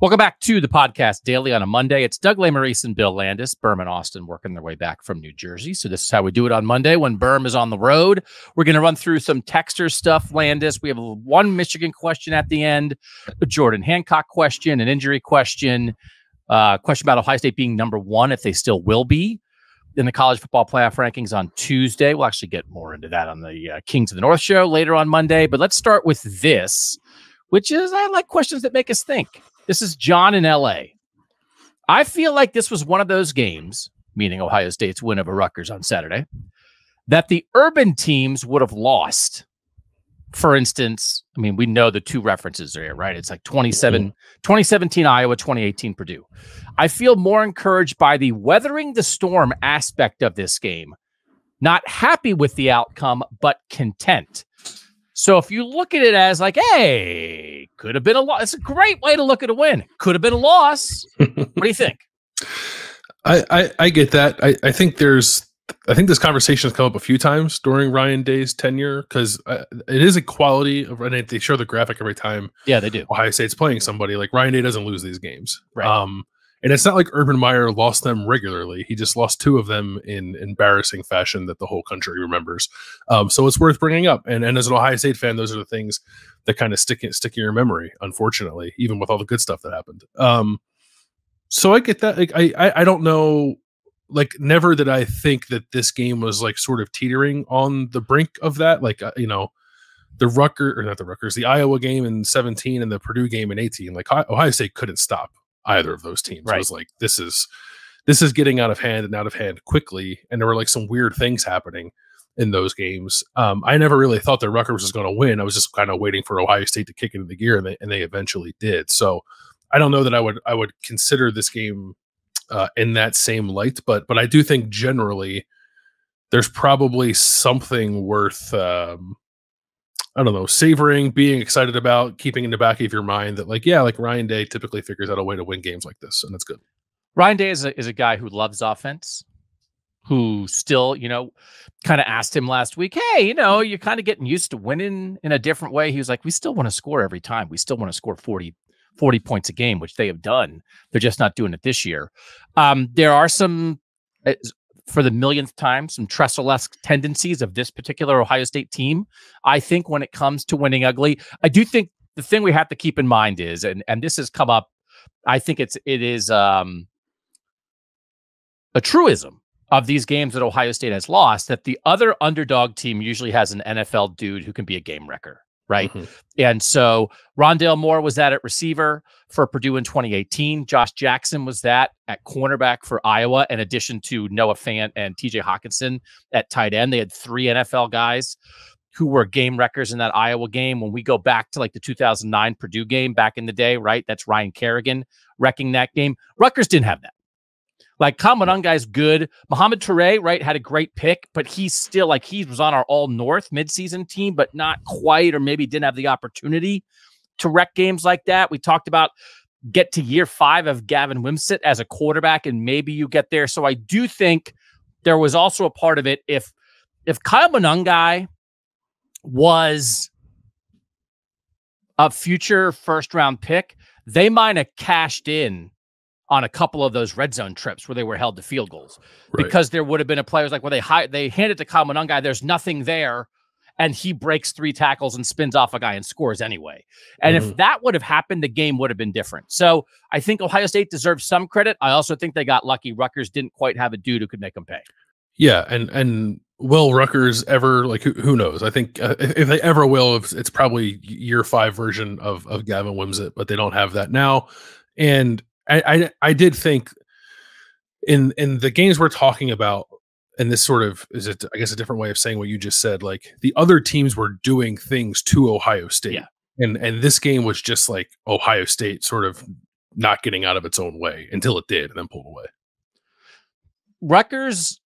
Welcome back to the Podcast Daily on a Monday. It's Doug LaMaurice and Bill Landis. Berm and Austin working their way back from New Jersey. So this is how we do it on Monday when Berm is on the road. We're going to run through some texter stuff, Landis. We have one Michigan question at the end, a Jordan Hancock question, an injury question, question about Ohio State being number one, if they still will be in the College Football Playoff rankings on Tuesday. We'll actually get more into that on the Kings of the North show later on Monday. But let's start with this, which is I like questions that make us think. This is John in L.A. I feel like this was one of those games, meaning Ohio State's win over Rutgers on Saturday, that the urban teams would have lost. For instance, I mean, we know the two references are here, right? It's like 2017 Iowa, 2018 Purdue. I feel more encouraged by the weathering the storm aspect of this game. Not happy with the outcome, but content. So if you look at it as like, hey, could have been a loss. It's a great way to look at a win. Could have been a loss. What do you think? I get that. I think this conversation has come up a few times during Ryan Day's tenure because it is a quality of, and they show the graphic every time. Yeah, they do. Ohio State's playing somebody like Ryan Day doesn't lose these games. Right. And it's not like Urban Meyer lost them regularly. He just lost two of them in embarrassing fashion that the whole country remembers. So it's worth bringing up. And as an Ohio State fan, those are the things that kind of stick in your memory, unfortunately, even with all the good stuff that happened. So I get that. Like, I don't know. Like, never did I think that this game was like sort of teetering on the brink of that. Like, the Iowa game in 17 and the Purdue game in 18. Like, Ohio State couldn't stop either of those teams. Right. I was like, this is getting out of hand and out of hand quickly. And there were like some weird things happening in those games. I never really thought that Rutgers was going to win. I was just kind of waiting for Ohio State to kick into the gear, and they eventually did. So I don't know that I would consider this game in that same light, but I do think generally there's probably something worth, I don't know, savoring, being excited about, keeping in the back of your mind that like Ryan Day typically figures out a way to win games like this. And that's good. Ryan Day is a guy who loves offense, who still, kind of asked him last week, hey, you're kind of getting used to winning in a different way. He was like, we still want to score every time. We still want to score 40 points a game, which they have done. They're just not doing it this year. There are some, for the millionth time, some Tressel-esque tendencies of this particular Ohio State team, I think, when it comes to winning ugly. I do think the thing we have to keep in mind is, and this has come up, I think it is a truism of these games that Ohio State has lost, that the other underdog team usually has an NFL dude who can be a game wrecker, right? Mm-hmm. And so Rondale Moore was that at receiver for Purdue in 2018. Josh Jackson was that at cornerback for Iowa, in addition to Noah Fant and TJ Hawkinson at tight end. They had three NFL guys who were game wreckers in that Iowa game. When we go back to like the 2009 Purdue game back in the day, right? That's Ryan Kerrigan wrecking that game. Rutgers didn't have that. Like, Kyle Monangai's good. Muhammad Ture, right, had a great pick, but he's still like, he was on our all-North midseason team, but not quite, or maybe didn't have the opportunity to wreck games like that. We talked about get to year 5 of Gavin Wimsett as a quarterback, and maybe you get there. So I do think there was also a part of it. If Kyle Monangai was a future first-round pick, they might have cashed in on a couple of those red zone trips where they were held to field goals, right? Because there would have been a player like, well, they hand it to Kyle Monangai, there's nothing there, and he breaks three tackles and spins off a guy and scores anyway. And if that would have happened, the game would have been different. So I think Ohio State deserves some credit. I also think they got lucky. Rutgers didn't quite have a dude who could make them pay. Yeah, and will Rutgers ever, like, who knows? I think if they ever will, it's probably year 5 version of Gavin Wimsett, but they don't have that now. And I did think in the games we're talking about, and this sort of is it, I guess, a different way of saying what you just said, like the other teams were doing things to Ohio State. Yeah. And this game was just like Ohio State sort of not getting out of its own way until it did and then pulled away. Rutgers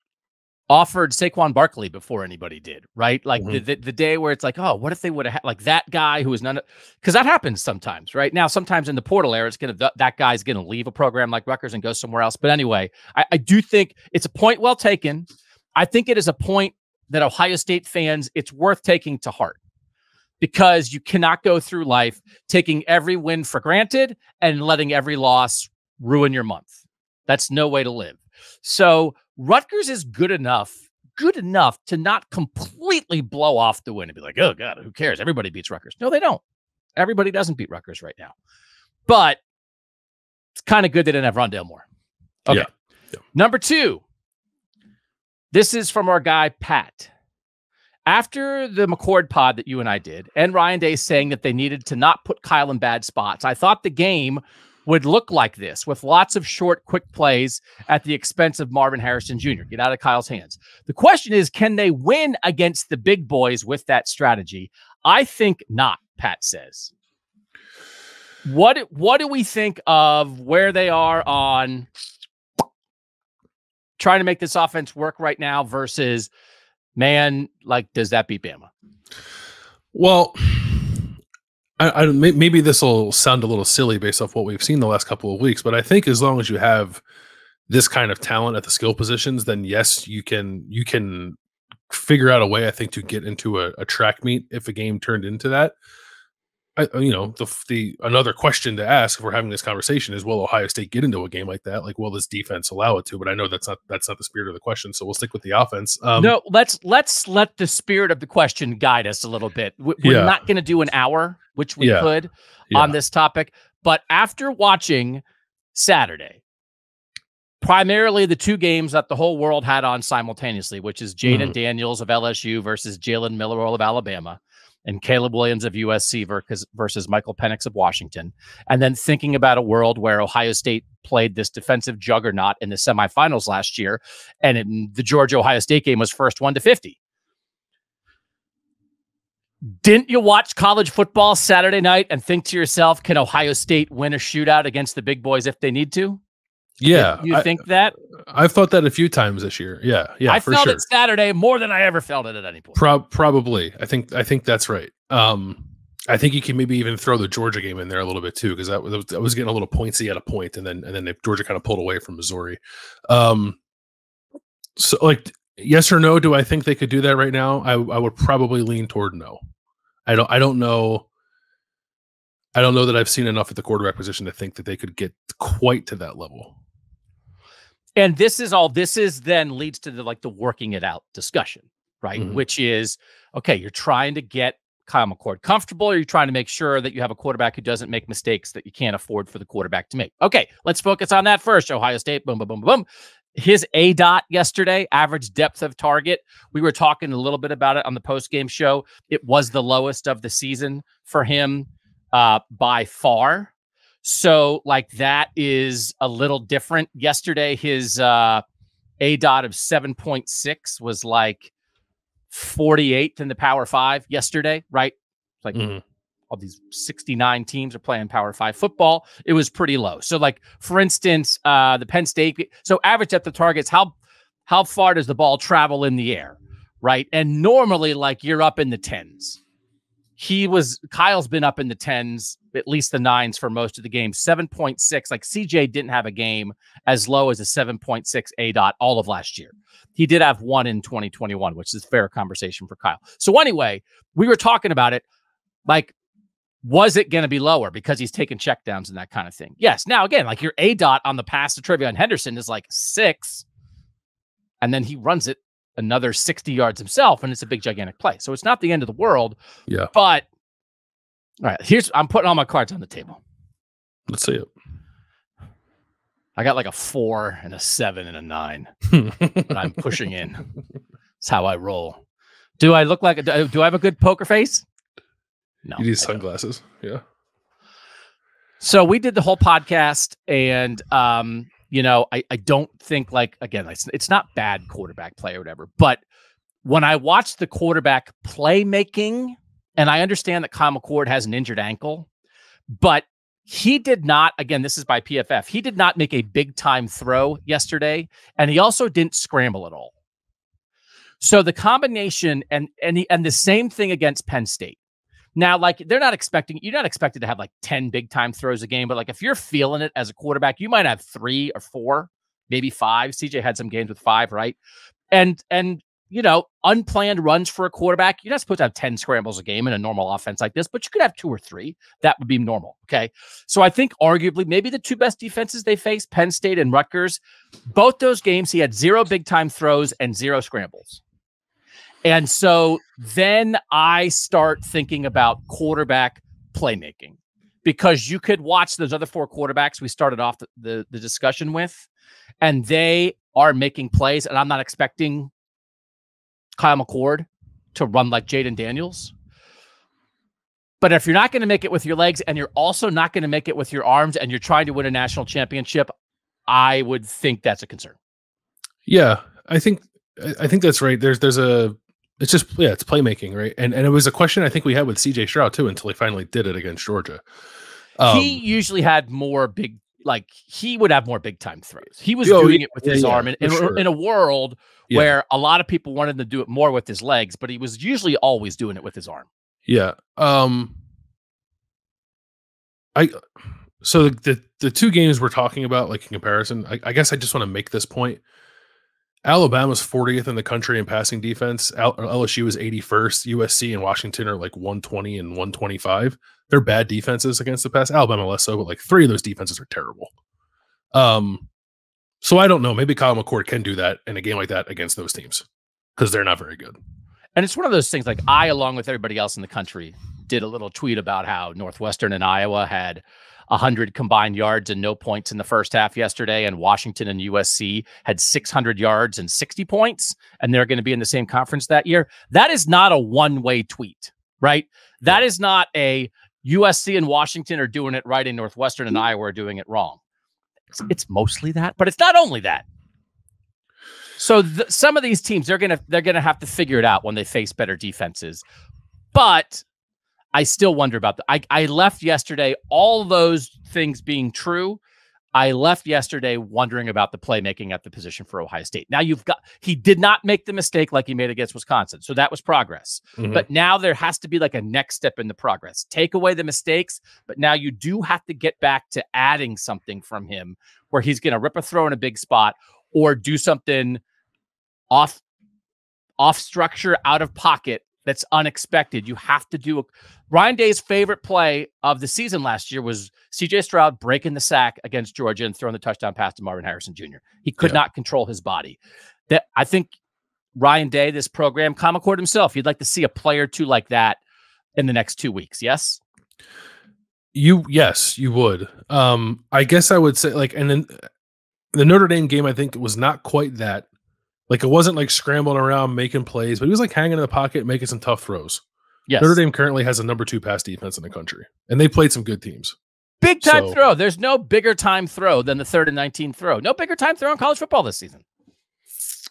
offered Saquon Barkley before anybody did, right? Like the day where it's like, oh, what if they would have like that guy who was none of, because that happens sometimes, right? Now, sometimes in the portal era, it's gonna that guy's gonna leave a program like Rutgers and go somewhere else. But anyway, I do think it's a point well taken. I think it is a point that Ohio State fans, it's worth taking to heart. because you cannot go through life taking every win for granted and letting every loss ruin your month. That's no way to live. So Rutgers is good enough to not completely blow off the win and be like, oh God, who cares? Everybody beats Rutgers. No, they don't. Everybody doesn't beat Rutgers right now, but it's kind of good they didn't have Rondale Moore. Okay. Yeah. Yeah. Number two, this is from our guy, Pat. After the McCord pod that you and I did, and Ryan Day saying that they needed to not put Kyle in bad spots, I thought the game would look like this, with lots of short, quick plays at the expense of Marvin Harrison Jr. Get out of Kyle's hands. The question is, can they win against the big boys with that strategy? I think not, Pat says. What do we think of where they are on trying to make this offense work right now versus, man, like, does that beat Bama? Well, I maybe this will sound a little silly based off what we've seen the last couple of weeks, but I think as long as you have this kind of talent at the skill positions, then yes, you can figure out a way, I think, to get into a track meet if a game turned into that. The another question to ask if we're having this conversation is, will Ohio State get into a game like that? Like, will this defense allow it to? But I know that's not the spirit of the question, so we'll stick with the offense. No, let's let the spirit of the question guide us a little bit. We're not going to do an hour, which we could on this topic, but after watching Saturday, primarily the two games that the whole world had on simultaneously, which is Jaden Daniels of LSU versus Jalen Milroe of Alabama, and Caleb Williams of USC versus Michael Penix of Washington, and then thinking about a world where Ohio State played this defensive juggernaut in the semifinals last year, and the Georgia-Ohio State game was first 1-50. Didn't you watch college football Saturday night and think to yourself, can Ohio State win a shootout against the big boys if they need to? Yeah. Did you think that? I've thought that a few times this year. Yeah, I felt it Saturday more than I ever felt it at any point. Probably. I think that's right. I think you can maybe even throw the Georgia game in there a little bit too, because that was getting a little pointsy at a point, and then Georgia kind of pulled away from Missouri. So, like, yes or no, do I think they could do that right now? I would probably lean toward no. I don't know. I don't know that I've seen enough at the quarterback position to think that they could get quite to that level. And this then leads to the working it out discussion, right? Mm-hmm. Which is, okay, you're trying to get Kyle McCord comfortable, or you're trying to make sure that you have a quarterback who doesn't make mistakes that you can't afford for the quarterback to make. Okay, let's focus on that first. Ohio State, boom, boom, boom, boom. His ADOT yesterday, average depth of target. We were talking a little bit about it on the post-game show. It was the lowest of the season for him, by far. So, like, that is a little different. Yesterday, his ADOT of 7.6 was like 48th in the Power 5 yesterday, right? Like, all these 69 teams are playing Power 5 football. It was pretty low. So, like, for instance, the Penn State, so average depth of targets, how far does the ball travel in the air, right? And normally, like, you're up in the 10s. Kyle's been up in the 10s, at least the 9s for most of the game. 7.6, like CJ didn't have a game as low as a 7.6 ADOT all of last year. He did have one in 2021, which is a fair conversation for Kyle. So anyway, we were talking about it. Like, was it going to be lower because he's taking checkdowns and that kind of thing? Yes. Now, again, like, your ADOT on the pass to Trevion Henderson is like 6, and then he runs it another 60 yards himself, and it's a big, gigantic play. So it's not the end of the world. Yeah. But, all right, I'm putting all my cards on the table. Let's see it. I got like a 4 and a 7 and a 9, but I'm pushing in. That's how I roll. Do I look like do I have a good poker face? No. You need sunglasses. Yeah. So we did the whole podcast, and, I don't think, like, again, it's not bad quarterback play or whatever, but when I watched the quarterback playmaking, and I understand that Kyle McCord has an injured ankle, but he did not, again, this is by PFF, he did not make a big-time throw yesterday, and he also didn't scramble at all. So the combination, and the same thing against Penn State. Now, like, you're not expected to have like 10 big time throws a game, but, like, if you're feeling it as a quarterback, you might have 3 or 4, maybe 5. CJ had some games with 5, right? And you know, unplanned runs for a quarterback. You're not supposed to have 10 scrambles a game in a normal offense like this, but you could have 2 or 3. That would be normal, okay? So I think arguably maybe the 2 best defenses they face, Penn State and Rutgers, both those games he had 0 big-time throws and 0 scrambles. And so then I start thinking about quarterback playmaking, because you could watch those other 4 quarterbacks we started off the discussion with, and they are making plays, and I'm not expecting Kyle McCord to run like Jaden Daniels. But if you're not going to make it with your legs, and you're also not going to make it with your arms, and you're trying to win a national championship, I would think that's a concern. Yeah, I think that's right. It's playmaking, right? And it was a question I think we had with CJ Stroud too, until he finally did it against Georgia. He usually had more big, like he would have more big time throws. He was doing it with his arm, and sure, in a world where a lot of people wanted to do it more with his legs, but he was usually always doing it with his arm. Yeah. So the 2 games we're talking about, like in comparison, I guess I just want to make this point. Alabama's 40th in the country in passing defense. LSU is 81st. USC and Washington are like 120 and 125. They're bad defenses against the pass. Alabama less so, but like 3 of those defenses are terrible. So I don't know. Maybe Kyle McCord can do that in a game like that against those teams, because they're not very good. And it's one of those things, like I, along with everybody else in the country, did a little tweet about how Northwestern and Iowa had 100 combined yards and no points in the first half yesterday, and Washington and USC had 600 yards and 60 points, and they're going to be in the same conference that year. That is not a one-way tweet, right? That is not a USC and Washington are doing it right and Northwestern and Iowa are doing it wrong. It's mostly that, but it's not only that. So some of these teams, they're gonna have to figure it out when they face better defenses. But I still wonder about that. I left yesterday, all those things being true, I left yesterday wondering about the playmaking at the position for Ohio State. Now he did not make the mistake like he made against Wisconsin, so that was progress. Mm-hmm. But now there has to be like a next step in the progress. Take away the mistakes, but now you do have to get back to adding something from him where he's going to rip a throw in a big spot or do something off structure, out of pocket, that's unexpected. You have to do Ryan Day's favorite play of the season last year was CJ Stroud breaking the sack against Georgia and throwing the touchdown pass to Marvin Harrison Jr. He could not control his body. That, I think, Ryan Day, this program, Kyle McCord himself, you'd like to see a play or 2 like that in the next 2 weeks. Yes. Yes, you would. I guess I would say, like, and then the Notre Dame game, I think it was not quite that. Like, it wasn't like scrambling around making plays, but he was like hanging in the pocket, making some tough throws. Yes. Notre Dame currently has a #2 pass defense in the country, and they played some good teams. Big time throw. There's no bigger time throw than the 3rd and 19 throw. No bigger time throw in college football this season. It's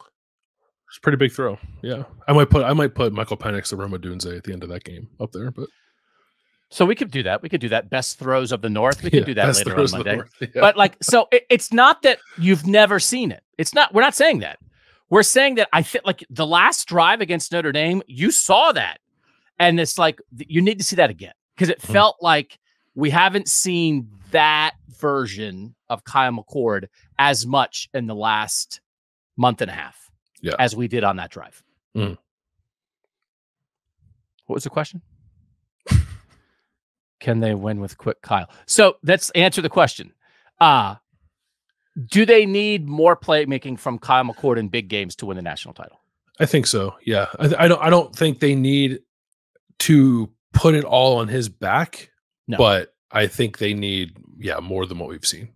a pretty big throw. Yeah, I might put Michael Penix, the Roma Dunze, at the end of that game up there, but. So we could do that. We could do that. Best throws of the North. We could do that later on Monday. North, But like, so it's not that you've never seen it. It's not. We're not saying that. We're saying that I think like the last drive against Notre Dame, you saw that. And it's like, you need to see that again, because it felt like we haven't seen that version of Kyle McCord as much in the last month and a half as we did on that drive. Mm. What was the question? Can they win with quick Kyle? So let's answer the question. Do they need more playmaking from Kyle McCord in big games to win the national title? I think so. Yeah. I don't think they need to put it all on his back, but I think they need, more than what we've seen.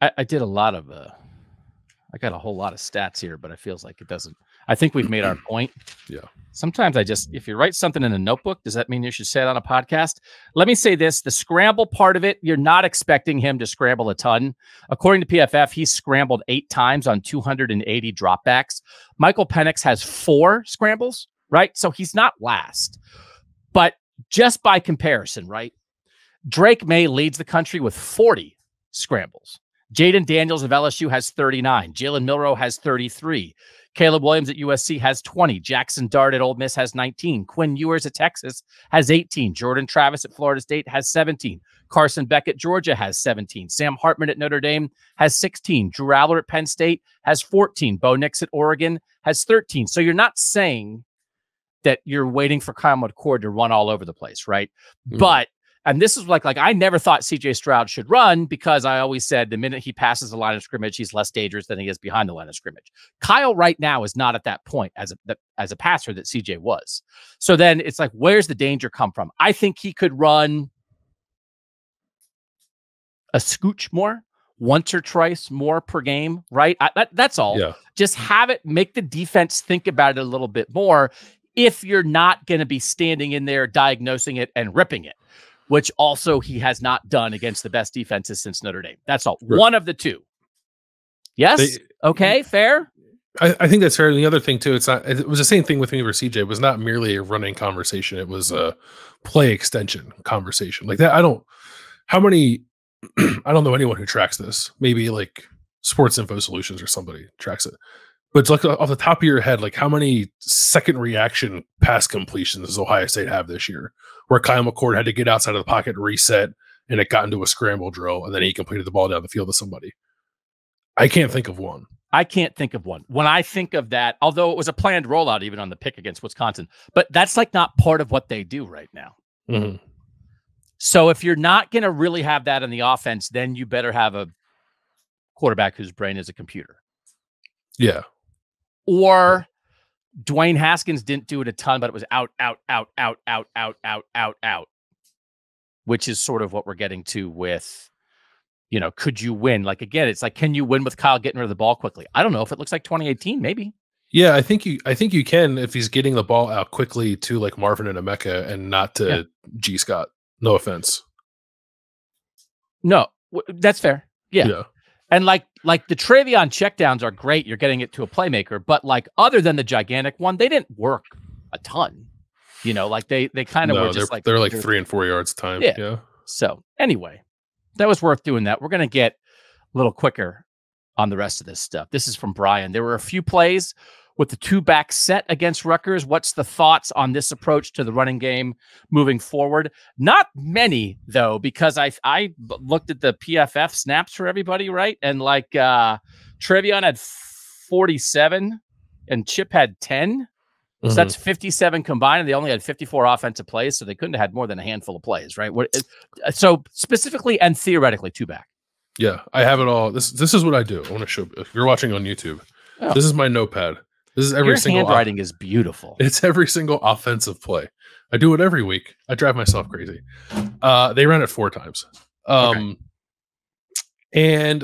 I did a lot of, I got a whole lot of stats here, but it feels like it doesn't. I think we've made our point. Yeah. Sometimes if you write something in a notebook, does that mean you should say it on a podcast? Let me say this. The scramble part of it, you're not expecting him to scramble a ton. According to PFF, he scrambled 8 times on 280 dropbacks. Michael Penix has 4 scrambles, right? So he's not last. But just by comparison, right? Drake May leads the country with 40 scrambles. Jaden Daniels of LSU has 39. Jalen Milroe has 33. Caleb Williams at USC has 20. Jackson Dart at Ole Miss has 19. Quinn Ewers at Texas has 18. Jordan Travis at Florida State has 17. Carson Beck at Georgia has 17. Sam Hartman at Notre Dame has 16. Drew Aller at Penn State has 14. Bo Nix at Oregon has 13. So you're not saying that you're waiting for Kyle McCord to run all over the place, right? Mm. But, and this is like I never thought CJ Stroud should run because I always said the minute he passes the line of scrimmage, he's less dangerous than he is behind the line of scrimmage. Kyle right now is not at that point as a passer that CJ was. So then it's like, where's the danger come from? I think he could run a scooch more, once or twice more per game, right? That's all. Yeah. Just have it, make the defense think about it a little bit more if you're not going to be standing in there diagnosing it and ripping it, which also he has not done against the best defenses since Notre Dame. That's all. Right. One of the two. Yes? Okay, fair? I think that's fair. And the other thing, too, it was the same thing with me with CJ. It was not merely a running conversation. It was a play extension conversation. Like that, I don't know anyone who tracks this. Maybe like Sports Info Solutions or somebody tracks it. But it's like off the top of your head, like how many second reaction pass completions does Ohio State have this year where Kyle McCord had to get outside of the pocket, reset, and it got into a scramble drill, and then he completed the ball down the field to somebody? I can't think of one. I can't think of one. When I think of that, although it was a planned rollout even on the pick against Wisconsin, but that's like not part of what they do right now. Mm-hmm. So if you're not going to really have that in the offense, then you better have a quarterback whose brain is a computer. Yeah. Or Dwayne Haskins didn't do it a ton, but it was out, which is sort of what we're getting to with, you know, could you win? Like, again, it's like, can you win with Kyle getting rid of the ball quickly? I don't know if it looks like 2018, maybe. Yeah, I think you can if he's getting the ball out quickly to like Marvin and Emeka and not to G. Scott. No offense. No, that's fair. Yeah. And like the Travion checkdowns are great. You're getting it to a playmaker, but like other than the gigantic one, they didn't work a ton. You know, like they kind of were just like they're like 3 and 4 yards time. Yeah. So anyway, that was worth doing that. We're gonna get a little quicker on the rest of this stuff. This is from Brian. There were a few plays with the two-back set against Rutgers. What's the thoughts on this approach to the running game moving forward? Not many, though, because I looked at the PFF snaps for everybody, right? And, like, Trevion had 47, and Chip had 10. So that's 57 combined, and they only had 54 offensive plays, so they couldn't have had more than a handful of plays, right? So specifically and theoretically, two-back. Yeah, I have it all. This is what I do. I want to show if you're watching on YouTube. Oh. This is my notepad. This is every single handwriting is beautiful. It's every single offensive play. I do it every week. I drive myself crazy. They ran it 4 times. And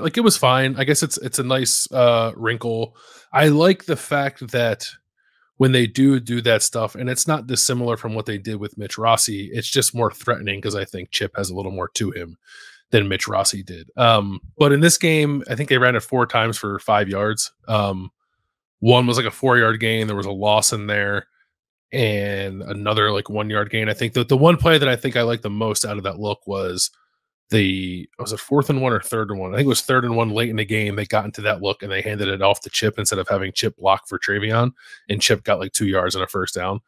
like it was fine. I guess it's a nice wrinkle. I like the fact that when they do that stuff, and it's not dissimilar from what they did with Mitch Rossi, it's just more threatening because I think Chip has a little more to him than Mitch Rossi did. But in this game, I think they ran it 4 times for 5 yards. One was like a 4-yard gain. There was a loss in there and another like 1-yard gain. I think that the one play that I think I liked the most out of that look was was it 4th and 1 or 3rd and 1? I think it was 3rd and 1 late in the game. They got into that look and they handed it off to Chip instead of having Chip block for Travion, and Chip got like 2 yards and a first down.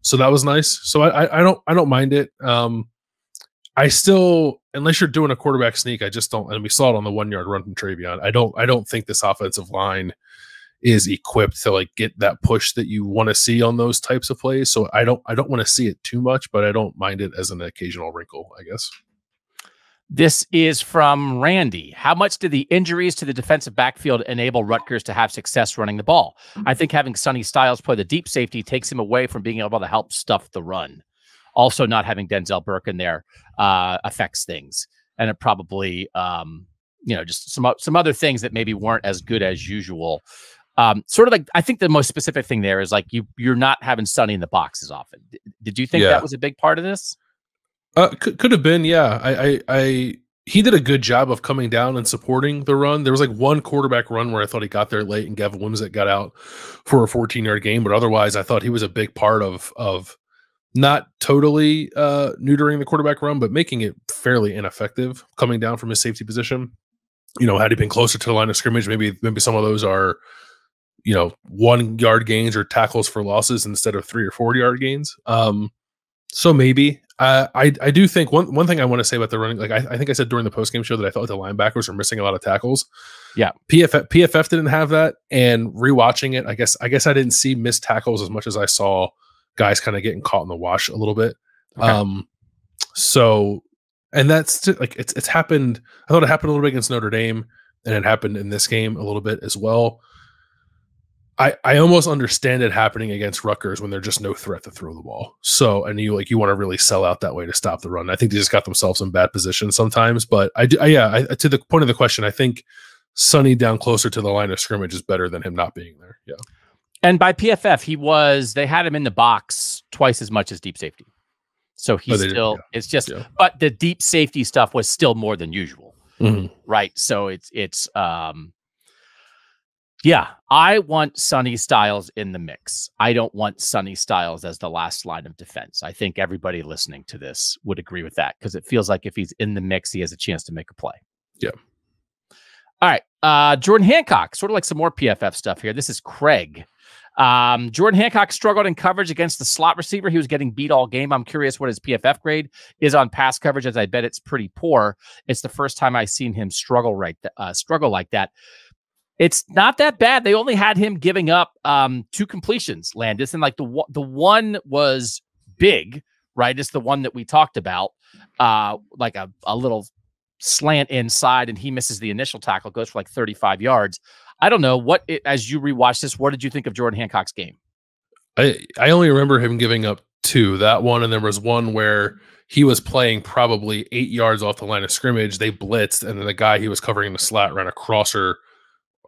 So that was nice. So I don't mind it. I still, unless you're doing a quarterback sneak, I just don't. And we saw it on the 1-yard run from Travion. I don't think this offensive line is equipped to like get that push that you want to see on those types of plays. So I don't want to see it too much, but I don't mind it as an occasional wrinkle, I guess. This is from Randy. How much did the injuries to the defensive backfield enable Rutgers to have success running the ball? I think having Sonny Styles play the deep safety takes him away from being able to help stuff the run. Also, not having Denzel Burke in there affects things, and it probably, just some other things that maybe weren't as good as usual. Sort of like, I think the most specific thing there is like you're not having Sonny in the box as often. Did you think that was a big part of this? Could have been, yeah. He did a good job of coming down and supporting the run. There was like one quarterback run where I thought he got there late, and Gavin Wimsett got out for a 14-yard gain. But otherwise, I thought he was a big part of. Not totally neutering the quarterback run, but making it fairly ineffective coming down from his safety position. You know, had he been closer to the line of scrimmage, maybe some of those are, you know, 1-yard gains or tackles for losses instead of 3 or 4-yard gains. So maybe I do think one thing I want to say about the running, like I think I said during the postgame show that I thought the linebackers were missing a lot of tackles. Yeah, PFF didn't have that, and rewatching it, I guess I didn't see missed tackles as much as I saw guys kind of getting caught in the wash a little bit. Okay. So, and that's like it's happened. I thought it happened a little bit against Notre Dame, and it happened in this game a little bit as well. I almost understand it happening against Rutgers when there's just no threat to throw the ball. So, and you want to really sell out that way to stop the run. I think they just got themselves in bad positions sometimes. But I to the point of the question, I think Sonny down closer to the line of scrimmage is better than him not being there. Yeah. And by PFF, they had him in the box twice as much as deep safety. So he's still, but the deep safety stuff was still more than usual. Mm-hmm. Right. So yeah, I want Sonny Styles in the mix. I don't want Sonny Styles as the last line of defense. I think everybody listening to this would agree with that, because it feels like if he's in the mix, he has a chance to make a play. Yeah. All right. Jordan Hancock, sort of like some more PFF stuff here. This is Craig. Jordan Hancock struggled in coverage against the slot receiver. He was getting beat all game. I'm curious what his PFF grade is on pass coverage, as I bet it's pretty poor. It's the first time I've seen him struggle like that. It's not that bad. They only had him giving up 2 completions, Landis, and like the one was big, right? It's the one that we talked about, like a little slant inside, and he misses the initial tackle, goes for like 35 yards. I don't know as you rewatch this, what did you think of Jordan Hancock's game? I only remember him giving up 2, that one, and there was one where he was playing probably 8 yards off the line of scrimmage. They blitzed, and then the guy he was covering in the slat ran a crosser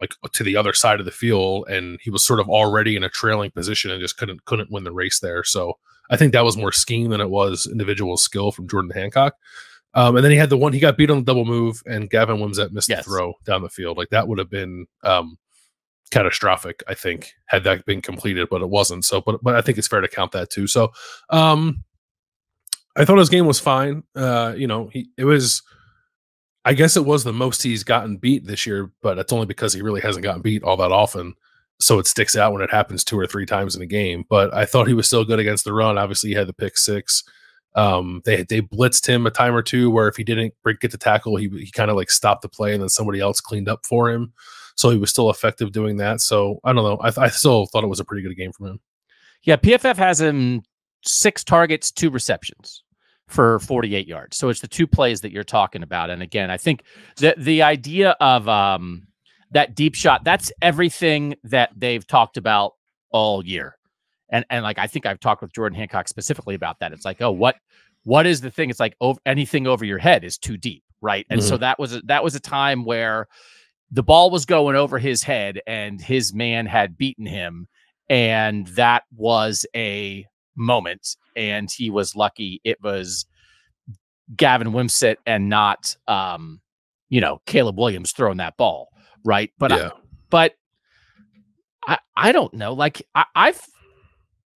like to the other side of the field, and he was sort of already in a trailing position and just couldn't win the race there. So I think that was more scheme than it was individual skill from Jordan Hancock. And then he had the one, he got beat on the double move, and Gavin Wimsett missed the throw down the field. Like that would have been catastrophic, I think, had that been completed, but it wasn't. So, but I think it's fair to count that too. So I thought his game was fine. I guess it was the most he's gotten beat this year, but it's only because he really hasn't gotten beat all that often. So it sticks out when it happens 2 or 3 times in a game, but I thought he was still good against the run. Obviously he had the pick 6. They blitzed him a time or 2 where if he didn't get the tackle, he kind of like stopped the play and then somebody else cleaned up for him. So he was still effective doing that. So I don't know. I still thought it was a pretty good game from him. Yeah. PFF has him 6 targets, 2 receptions for 48 yards. So it's the 2 plays that you're talking about. And again, I think that the idea of that deep shot, that's everything that they've talked about all year. And like, I think I've talked with Jordan Hancock specifically about that. It's like, oh, what is the thing? It's like anything over your head is too deep. Right. And so that was a time where the ball was going over his head and his man had beaten him. And that was a moment. And he was lucky. It was Gavin Wimsett and not, Caleb Williams throwing that ball. Right. But, yeah. I don't know. Like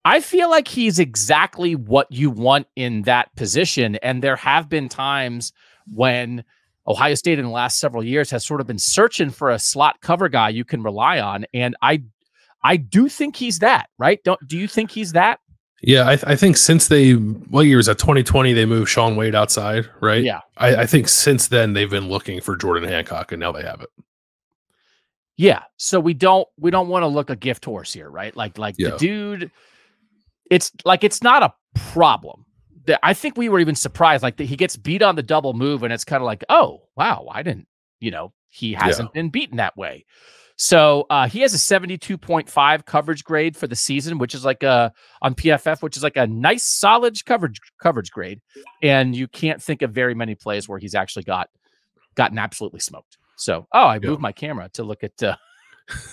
I feel like he's exactly what you want in that position. And there have been times when Ohio State in the last several years has sort of been searching for a slot cover guy you can rely on. And I do think he's that, right? Do you think he's that? Yeah, I think since what year was that? 2020, they moved Sean Wade outside, right? Yeah. I think since then they've been looking for Jordan Hancock, and now they have it. Yeah. So we don't want to look a gift horse here, right? The dude, it's like, it's not a problem. I think we were even surprised, like that he gets beat on the double move, and it's kind of like, oh wow, I didn't, he hasn't been beaten that way. So he has a 72.5 coverage grade for the season, which is like on PFF, which is like a nice solid coverage grade. And you can't think of very many plays where he's actually gotten absolutely smoked. So, I moved my camera to look at,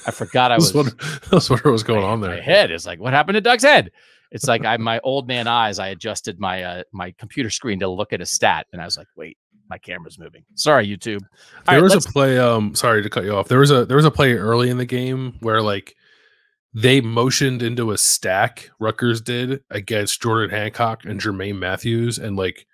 I forgot. I was wondering what was going on there. My head is like, what happened to Doug's head? It's like my old man eyes. I adjusted my computer screen to look at a stat, and I was like, "Wait, my camera's moving." Sorry, YouTube. There was a play. Sorry to cut you off. There was a play early in the game where like they motioned into a stack. Rutgers did against Jordan Hancock and Jermaine Matthews, and like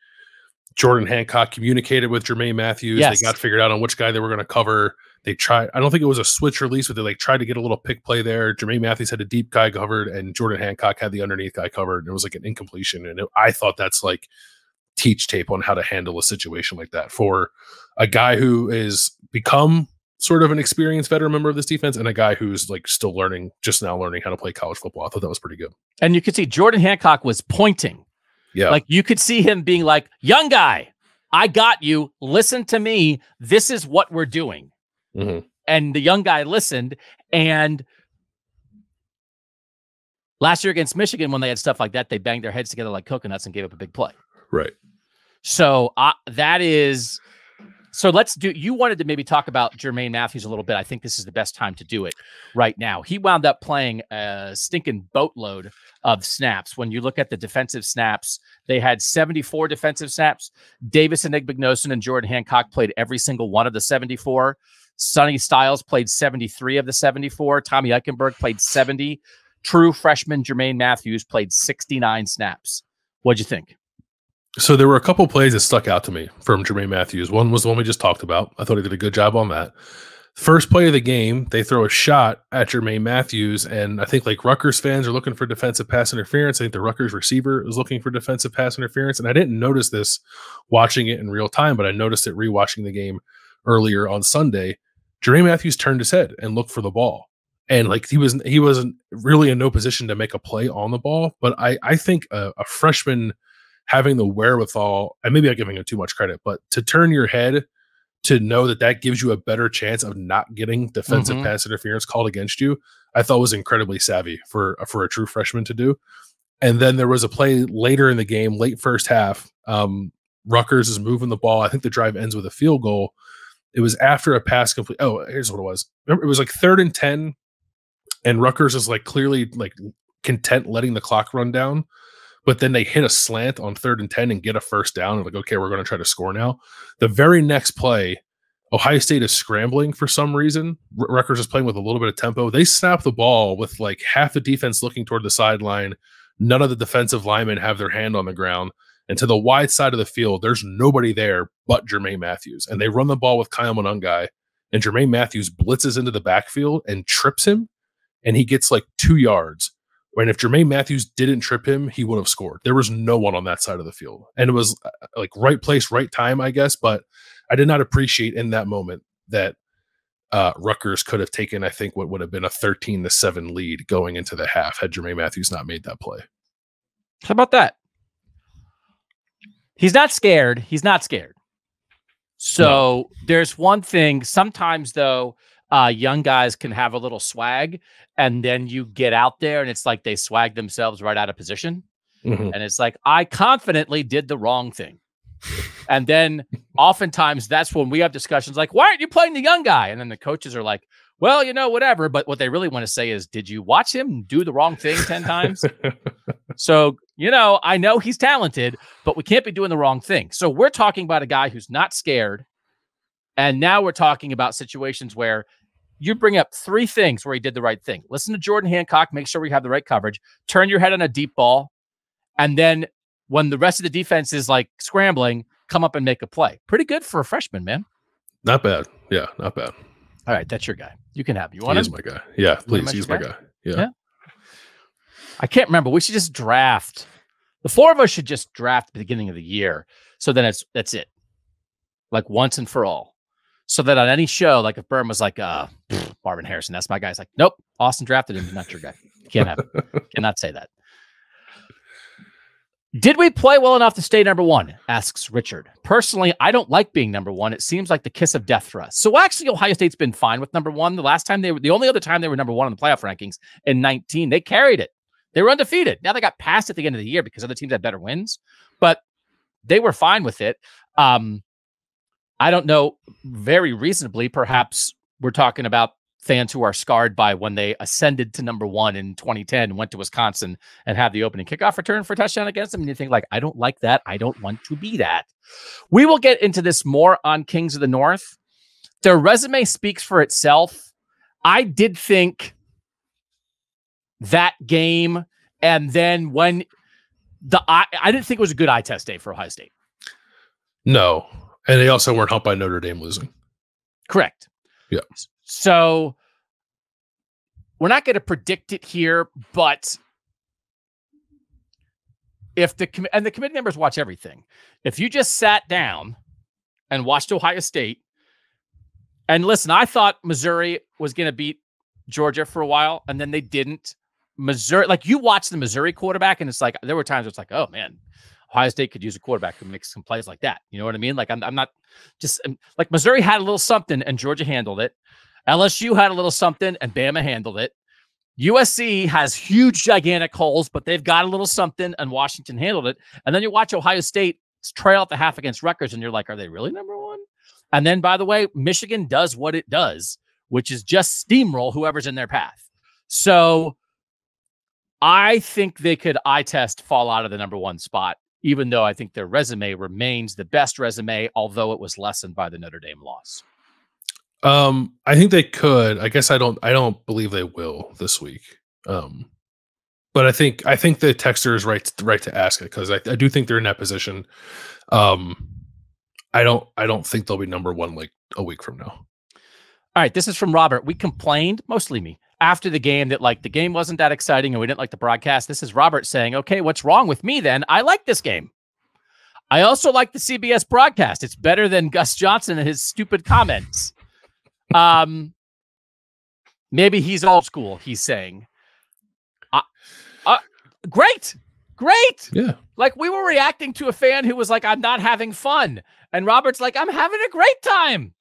Jordan Hancock communicated with Jermaine Matthews. Yes. They got figured out on which guy they were going to cover. They tried, I don't think it was a switch release, but they like tried to get a little pick play there. Jermaine Matthews had a deep guy covered and Jordan Hancock had the underneath guy covered. And it was like an incompletion. And I thought that's like teach tape on how to handle a situation like that for a guy who is become sort of an experienced veteran member of this defense and a guy who's like still learning, just now learning how to play college football. I thought that was pretty good. And you could see Jordan Hancock was pointing. Yeah. Like you could see him being like, young guy, I got you. Listen to me. This is what we're doing. Mm-hmm. And the young guy listened. And last year against Michigan, when they had stuff like that, they banged their heads together like coconuts and gave up a big play. Right. So that is, so let's do, you wanted to maybe talk about Jermaine Matthews a little bit. I think this is the best time to do it right now. He wound up playing a stinking boatload of snaps. When you look at the defensive snaps, they had 74 defensive snaps. Davis and Igbenogson and Jordan Hancock played every single one of the 74. Sonny Styles played 73 of the 74. Tommy Eichenberg played 70. True freshman Jermaine Matthews played 69 snaps. What'd you think? So there were a couple plays that stuck out to me from Jermaine Matthews. One was the one we just talked about. I thought he did a good job on that. First play of the game, they throw a shot at Jermaine Matthews, and I think like Rutgers fans are looking for defensive pass interference. I think the Rutgers receiver is looking for defensive pass interference, and I didn't notice this watching it in real time, but I noticed it rewatching the game earlier on Sunday. Jermaine Matthews turned his head and looked for the ball. And like he wasn't really in no position to make a play on the ball, but I think a freshman having the wherewithal, and maybe I'm giving him too much credit, but to turn your head to know that that gives you a better chance of not getting defensive pass interference called against you, I thought was incredibly savvy for a true freshman to do. And then there was a play later in the game, late first half. Rutgers is moving the ball. I think the drive ends with a field goal. It was after a pass complete. Oh, here's what it was. Remember, it was like 3rd and 10, and Rutgers is like clearly like content letting the clock run down. But then they hit a slant on 3rd and 10 and get a first down. And like, okay, we're going to try to score now. The very next play, Ohio State is scrambling for some reason. Rutgers is playing with a little bit of tempo. They snap the ball with like half the defense looking toward the sideline. None of the defensive linemen have their hand on the ground. And to the wide side of the field, there's nobody there but Jermaine Matthews. And they run the ball with Kyle Monangai. And Jermaine Matthews blitzes into the backfield and trips him. And he gets like 2 yards. And if Jermaine Matthews didn't trip him, he would have scored. There was no one on that side of the field. And it was like right place, right time, I guess. But I did not appreciate in that moment that Rutgers could have taken, I think, what would have been a 13-7 lead going into the half had Jermaine Matthews not made that play. How about that? He's not scared. He's not scared. So no. There's one thing. Sometimes, though, young guys can have a little swag, and then you get out there and it's like they swag themselves right out of position. And it's like, I confidently did the wrong thing. And then oftentimes that's when we have discussions like, why aren't you playing the young guy? And then the coaches are like, well, you know, whatever. But what they really want to say is, did you watch him do the wrong thing 10 times? So, you know, I know he's talented, but we can't be doing the wrong thing. So we're talking about a guy who's not scared. And now we're talking about situations where you bring up 3 things where he did the right thing. Listen to Jordan Hancock. Make sure we have the right coverage. Turn your head on a deep ball. And then when the rest of the defense is like scrambling, come up and make a play. Pretty good for a freshman, man. Not bad. Yeah, not bad. All right. That's your guy. You can have him. You want him? He's my guy. Yeah, please. He's my guy. Yeah. I can't remember. We should just draft. The 4 of us should just draft at the beginning of the year. So then that's it. Like once and for all. So that on any show, like if Berm was like, Marvin Harrison, that's my guy. It's like, nope, Austin drafted him, not your guy. Can't have it. Cannot say that. Did we play well enough to stay number 1? Asks Richard. Personally, I don't like being number 1. It seems like the kiss of death for us. So actually, Ohio State's been fine with number 1. The last time they were, the only other time they were number 1 in the playoff rankings in 19, they carried it. They were undefeated. Now they got passed at the end of the year because other teams had better wins, but they were fine with it. I don't know, very reasonably, perhaps we're talking about fans who are scarred by when they ascended to number 1 in 2010 and went to Wisconsin and had the opening kickoff return for a touchdown against them. And you think like, I don't like that. I don't want to be that. We will get into this more on Kings of the North. Their resume speaks for itself. I did think that game. And then when I didn't think it was a good eye test day for Ohio State. No. And they also weren't helped by Notre Dame losing. Correct. Yeah. So we're not going to predict it here, but if the committee members watch everything, if you just sat down and watched Ohio State and listen, I thought Missouri was going to beat Georgia for a while, and then they didn't. Missouri, like you watch the Missouri quarterback, and it's like there were times where it's like, oh man, Ohio State could use a quarterback who makes some plays like that. You know what I mean? Like I'm not just like Missouri had a little something, and Georgia handled it. LSU had a little something, and Bama handled it. USC has huge, gigantic holes, but they've got a little something, and Washington handled it. And then you watch Ohio State trail at the half against Rutgers, and you're like, are they really number one? And then, by the way, Michigan does what it does, which is just steamroll whoever's in their path. So I think they could eye test fall out of the number one spot, even though I think their resume remains the best resume, although it was lessened by the Notre Dame loss. I think they could. I guess I don't believe they will this week. But I think the texter is right to ask it, because I do think they're in that position. I don't think they'll be number one like a week from now. All right, this is from Robert. We complained, mostly me, after the game that like the game wasn't that exciting and we didn't like the broadcast. This is Robert saying, okay, what's wrong with me then? I like this game. I also like the CBS broadcast. It's better than Gus Johnson and his stupid comments. Maybe he's old school, he's saying. Great. Yeah. Like we were reacting to a fan who was like, I'm not having fun. And Robert's like, I'm having a great time.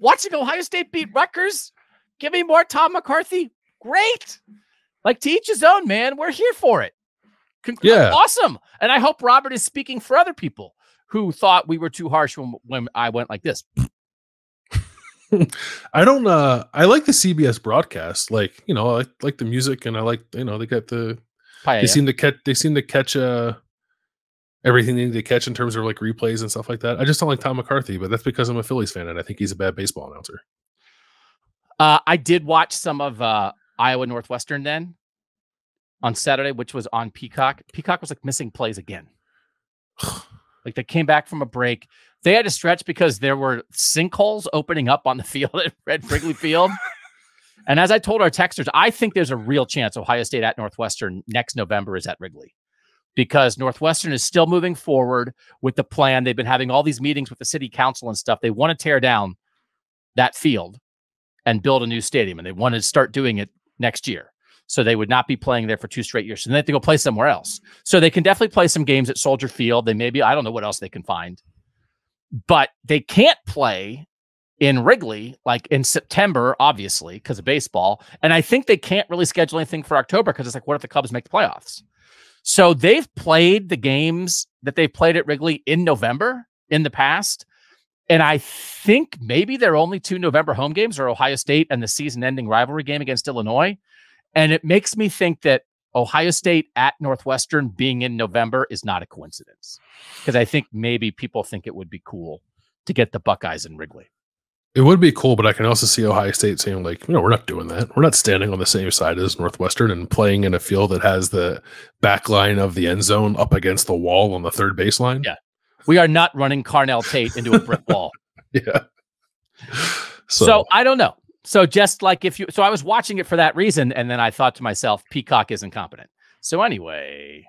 Watching Ohio State beat Rutgers, give me more Tom McCarthy. Great. Like, to each his own, man. We're here for it. Yeah. Awesome. And I hope Robert is speaking for other people who thought we were too harsh when I went like this. I like the CBS broadcast. Like, you know, I like the music, and I like, you know, they got the Paella. They seem to catch everything they catch in terms of like replays and stuff like that. I just don't like Tom McCarthy, but that's because I'm a Phillies fan and I think he's a bad baseball announcer. I did watch some of Iowa Northwestern then on Saturday, which was on Peacock. Peacock was like missing plays again. Like they came back from a break. They had a stretch because there were sinkholes opening up on the field at Red Wrigley Field. And as I told our texters, I think there's a real chance Ohio State at Northwestern next November is at Wrigley, because Northwestern is still moving forward with the plan. They've been having all these meetings with the city council and stuff. They want to tear down that field and build a new stadium, and they want to start doing it next year. So they would not be playing there for 2 straight years. So they have to go play somewhere else. So they can definitely play some games at Soldier Field. They maybe, I don't know what else they can find, but they can't play in Wrigley, like in September, obviously, because of baseball. And I think they can't really schedule anything for October, because it's like, what if the Cubs make the playoffs? So they've played the games that they've played at Wrigley in November in the past. And I think maybe their only 2 November home games are Ohio State and the season-ending rivalry game against Illinois. And it makes me think that Ohio State at Northwestern being in November is not a coincidence, because I think maybe people think it would be cool to get the Buckeyes in Wrigley. It would be cool, but I can also see Ohio State saying, like, you know, we're not doing that. We're not standing on the same side as Northwestern and playing in a field that has the back line of the end zone up against the wall on the third baseline. Yeah. We are not running Carnell Tate into a brick wall. Yeah. So I don't know. So just like so I was watching it for that reason, and then I thought to myself, Peacock is incompetent. So anyway,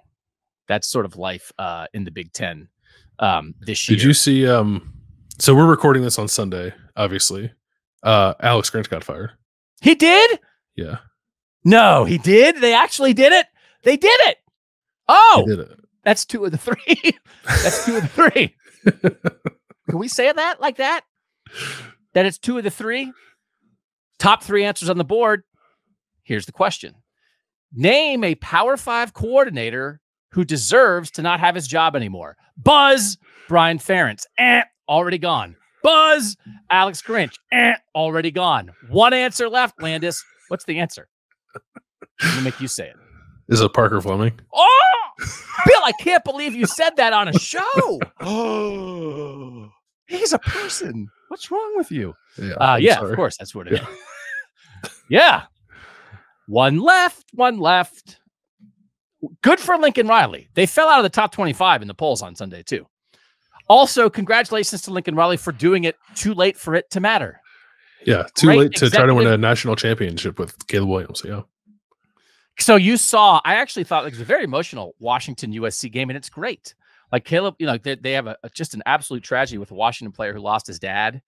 that's sort of life in the Big Ten this year. Did you see so we're recording this on Sunday, obviously. Alex Grinch got fired. He did? Yeah. No, he did? They actually did it? They did it. Oh, they did it. That's 2 of the 3. That's 2 of the 3. Can we say that like that? That it's 2 of the 3? Top 3 answers on the board. Here's the question. Name a Power 5 coordinator who deserves to not have his job anymore. Buzz, Brian Ferentz. Already gone. Buzz, Alex Grinch. Already gone. 1 answer left, Landis. What's the answer? I'm gonna make you say it. Is it Parker Fleming? Oh, Bill, I can't believe you said that on a show. Oh, he's a person. What's wrong with you? Yeah, of course. That's what it is. Yeah. 1 left. Good for Lincoln Riley. They fell out of the top 25 in the polls on Sunday, too. Also, congratulations to Lincoln Riley for doing it too late for it to matter. Yeah, too late to try to win a national championship with Caleb Williams. Yeah. So you saw, I actually thought it was a very emotional Washington USC game, and it's great. Like Caleb, you know, they have just an absolute tragedy with a Washington player who lost his dad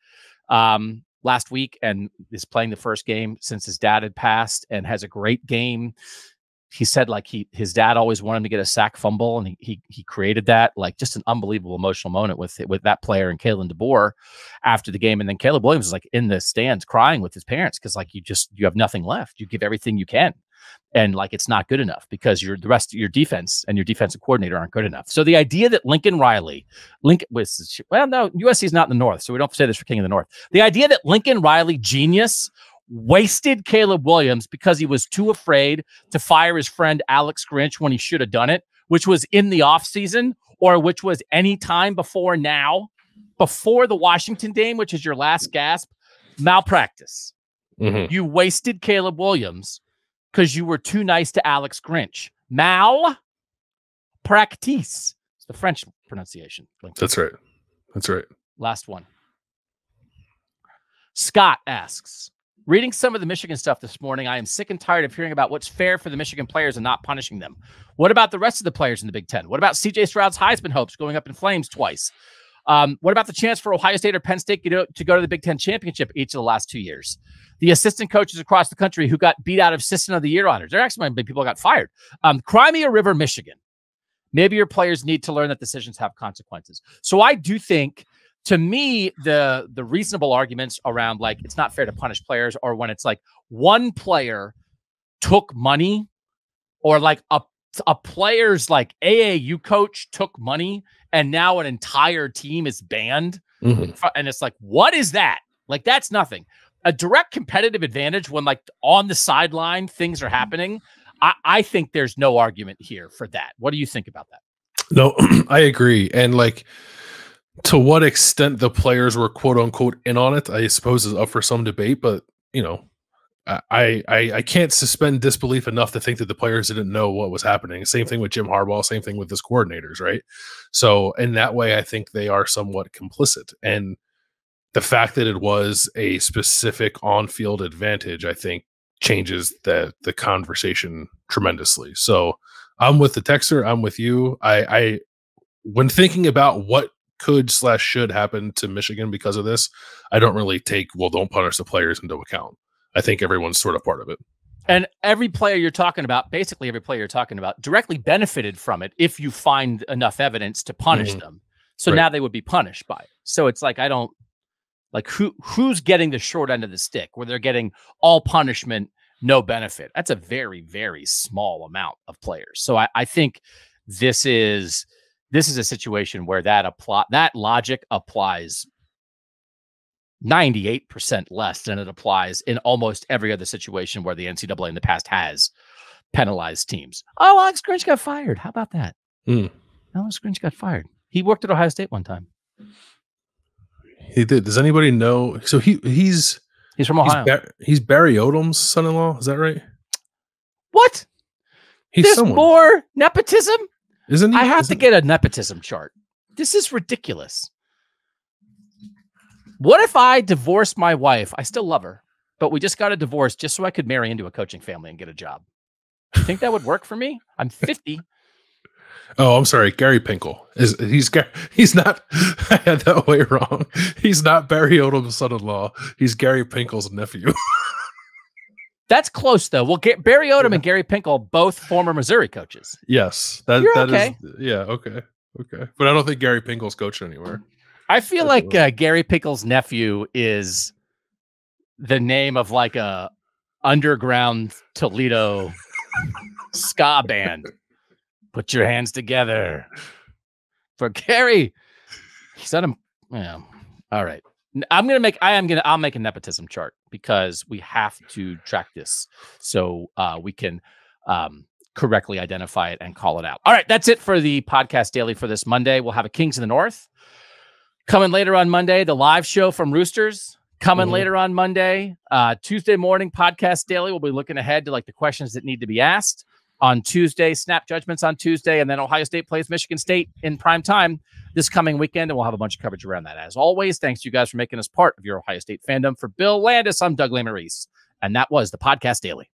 last week and is playing the first game since his dad had passed and has a great game. He said like his dad always wanted him to get a sack fumble, and he created that. Like just an unbelievable emotional moment with that player and Kalen DeBoer after the game. And then Caleb Williams is like in the stands crying with his parents because like you have nothing left. You give everything you can, and like it's not good enough because the rest of your defense and your defensive coordinator aren't good enough. So the idea that USC is not in the North, so we don't say this for King of the North. The idea that Lincoln Riley genius wasted Caleb Williams because he was too afraid to fire his friend Alex Grinch when he should have done it, which was in the offseason or which was any time before now, before the Washington game, which is your last gasp, malpractice. Mm-hmm. You wasted Caleb Williams because you were too nice to Alex Grinch. Malpractice. It's the French pronunciation. That's right. That's right. Last one. Scott asks, reading some of the Michigan stuff this morning, I am sick and tired of hearing about what's fair for the Michigan players and not punishing them. What about the rest of the players in the Big Ten? What about CJ Stroud's Heisman hopes going up in flames twice? What about the chance for Ohio State or Penn State to go to the Big Ten championship each of the last 2 years? The assistant coaches across the country who got beat out of Assistant of the Year honors. There are actually many people who got fired. Crimea River, Michigan. Maybe your players need to learn that decisions have consequences. So I do think, to me, the reasonable arguments around like it's not fair to punish players, or when it's like one player took money, or like a player's like AAU coach took money and now an entire team is banned. Mm-hmm. And it's like, what is that? Like, that's nothing. A direct competitive advantage when like on the sideline things are happening. I think there's no argument here for that. What do you think about that? No, I agree. And like, to what extent the players were "quote unquote" in on it, I suppose, is up for some debate. But you know, I can't suspend disbelief enough to think that the players didn't know what was happening. Same thing with Jim Harbaugh. Same thing with his coordinators, right? So in that way, I think they are somewhat complicit. And the fact that it was a specific on-field advantage, I think, changes the conversation tremendously. So I'm with the texter. I'm with you. I when thinking about what could/should happen to Michigan because of this, I don't really take, well, don't punish the players into account. I think everyone's sort of part of it. And every player you're talking about, basically every player you're talking about, directly benefited from it if you find enough evidence to punish them. So now they would be punished by it. So it's like, I don't, like, who's getting the short end of the stick where they're getting all punishment, no benefit? That's a very, very small amount of players. So I think this is a situation where that logic applies 98% less than it applies in almost every other situation where the NCAA in the past has penalized teams. Oh, Alex Grinch got fired. How about that? Mm. Alex Grinch got fired. He worked at Ohio State one time. He did. Does anybody know? So he's from Ohio. He's Barry Odom's son-in-law. Is that right? What? There's more nepotism? Isn't he, I have to get a nepotism chart. This is ridiculous. What if I divorce my wife? I still love her, but we just got a divorce just so I could marry into a coaching family and get a job. You think that would work for me? I'm 50. Oh, I'm sorry. Gary Pinkel. He's not. I had that way wrong. He's not Barry Odom's son-in-law. He's Gary Pinkel's nephew. That's close, though. Well, Barry Odom and Gary Pinkel, both former Missouri coaches. Yes. That is. Yeah, okay. Okay. But I don't think Gary Pinkel's coached anywhere. I feel like Gary Pinkel's nephew is the name of like a underground Toledo ska band. Put your hands together for Gary. Yeah. All right. I'll make a nepotism chart because we have to track this so we can correctly identify it and call it out. All right, that's it for the Podcast Daily for this Monday. We'll have a Kings in the North coming later on Monday. The live show from Roosters coming later on Monday. Tuesday morning, Podcast Daily. We'll be looking ahead to like the questions that need to be asked on Tuesday. Snap judgments on Tuesday, and then Ohio State plays Michigan State in prime time. this coming weekend, and we'll have a bunch of coverage around that. As always, thanks to you guys for making us part of your Ohio State fandom. For Bill Landis, I'm Doug LaMaurice, and that was the Podcast Daily.